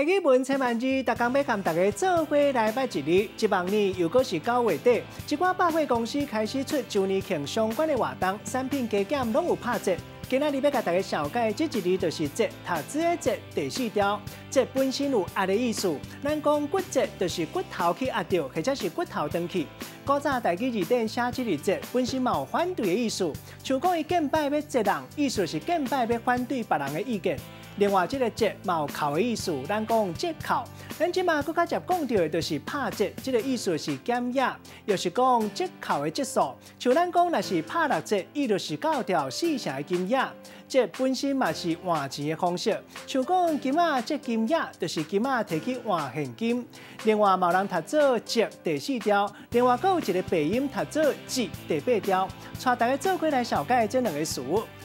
台语文千万字，逐工要和大家做伙来拜一日。一望年又果是9月底，一寡百货公司开始出周年庆相关的活动，产品加减拢有拍折。今仔日要甲大家小解，这一日就是节，读字的节第4条。节本身有压的意思，咱讲骨节就是骨头去压着，或者是骨头断去。 古早台语字典写这个节，本身嘛有反对的意思，像讲伊见拜要责人，意思是见拜要反对别人的意见。另外，这个节嘛有扣的意思，咱讲折扣。咱即嘛更加接讲到的，就是拍折，这个意思是减压，又是讲折扣的折数。像咱讲若是拍6折，伊就是扣掉4成的金额。这本身嘛是换钱的方式，像讲金仔折金额，就是金仔摕去换现金。另外，嘛有人读做折第4条，另外佫有。 一个鼻音读作“字”，第8条，带大家做过来小解这两个词。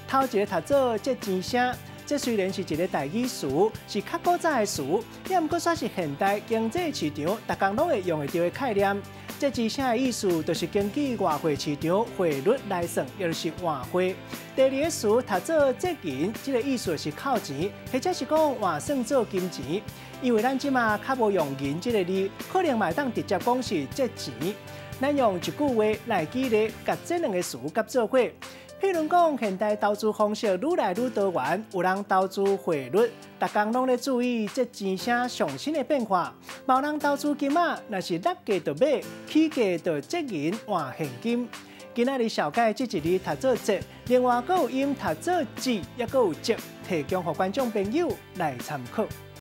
头一个读作“这钱声”，这虽然是一个台语词，是较古早的词，也毋过算是现代经济市场，逐工拢会用得到的概念。这钱声的意思，就是根据外汇市场汇率来算，也就是换汇。第二个词读作“这银”，这个意思是靠钱，或者是讲换算做金钱。因为咱即马较无用“银”这个字，可能嘛当直接讲是“这钱”。 咱用一句话来举例，甲这两个词合做伙。譬如讲，现代投资方式愈来愈多元，有人投资汇率，逐工拢咧注意即钱声上新的变化；，某人投资金仔，若是落价就买，起价就折银换现金。今仔日小解即一日读做折，另外佫有音读做字，也佫有折，提供予观众朋友来参考。